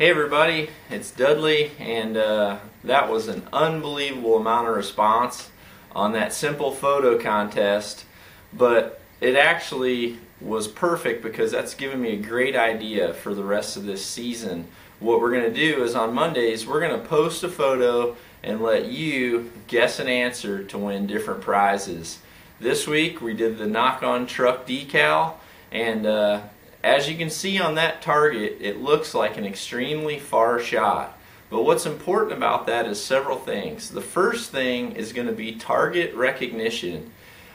Hey everybody, it's Dudley, and that was an unbelievable amount of response on that simple photo contest, but it actually was perfect because that's given me a great idea for the rest of this season. What we're going to do is on Mondays we're going to post a photo and let you guess an answer to win different prizes. This week we did the knock-on truck decal, and as you can see on that target, it looks like an extremely far shot. But what's important about that is several things. The first thing is going to be target recognition.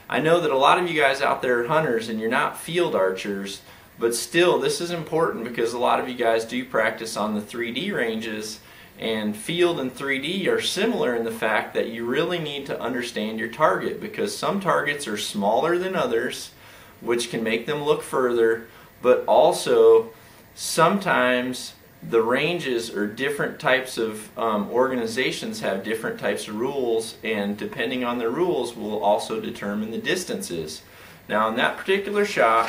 I know that a lot of you guys out there are hunters and you're not field archers, but still this is important because a lot of you guys do practice on the 3D ranges, and field and 3D are similar in the fact that you really need to understand your target because some targets are smaller than others, which can make them look further. But also, sometimes the ranges or different types of organizations have different types of rules, and depending on the rules will also determine the distances. Now in that particular shot,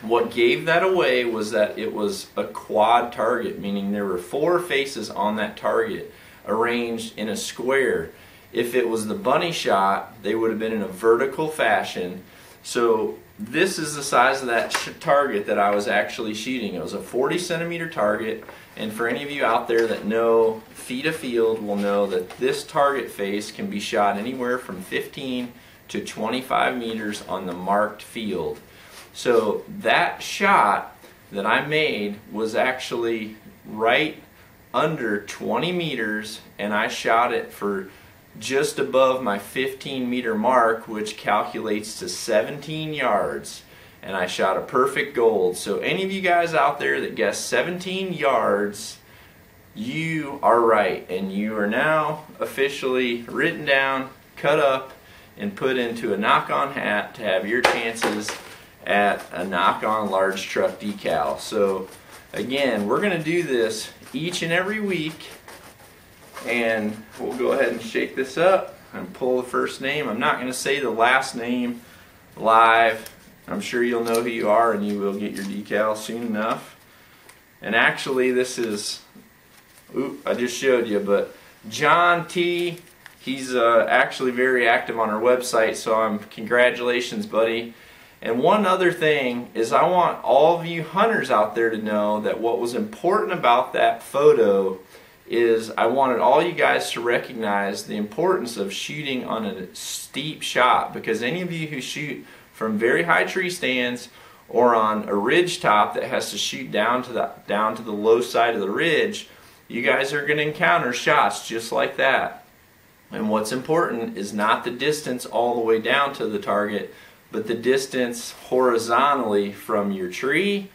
what gave that away was that it was a quad target, meaning there were four faces on that target arranged in a square. If it was the bunny shot, they would have been in a vertical fashion. So this is the size of that target that I was actually shooting. It was a 40-centimeter target, and for any of you out there that know feet of field will know that this target face can be shot anywhere from 15 to 25 meters on the marked field. So that shot that I made was actually right under 20 meters, and I shot it for just above my 15-meter mark, which calculates to 17 yards, and I shot a perfect gold. So any of you guys out there that guessed 17 yards, you are right, and you are now officially written down, cut up, and put into a knock-on hat to have your chances at a knock-on large truck decal. So again, we're going to do this each and every week, and we'll go ahead and shake this up and pull the first name. I'm not going to say the last name live. I'm sure you'll know who you are and you will get your decal soon enough. And actually this is, oop, I just showed you, but John T, he's actually very active on our website, so congratulations, buddy. And one other thing is I want all of you hunters out there to know that what was important about that photo is I wanted all you guys to recognize the importance of shooting on a steep shot, because any of you who shoot from very high tree stands or on a ridge top that has to shoot down to the low side of the ridge, you guys are going to encounter shots just like that. And what's important is not the distance all the way down to the target, but the distance horizontally from your tree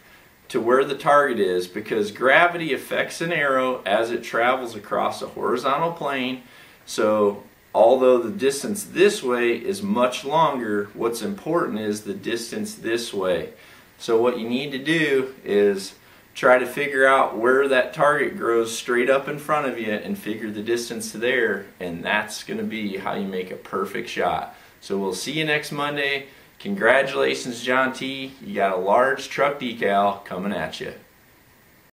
to where the target is, because gravity affects an arrow as it travels across a horizontal plane. So although the distance this way is much longer, what's important is the distance this way. So what you need to do is try to figure out where that target grows straight up in front of you and figure the distance to there, and that's going to be how you make a perfect shot. So we'll see you next Monday. Congratulations, John T. You got a large truck decal coming at you.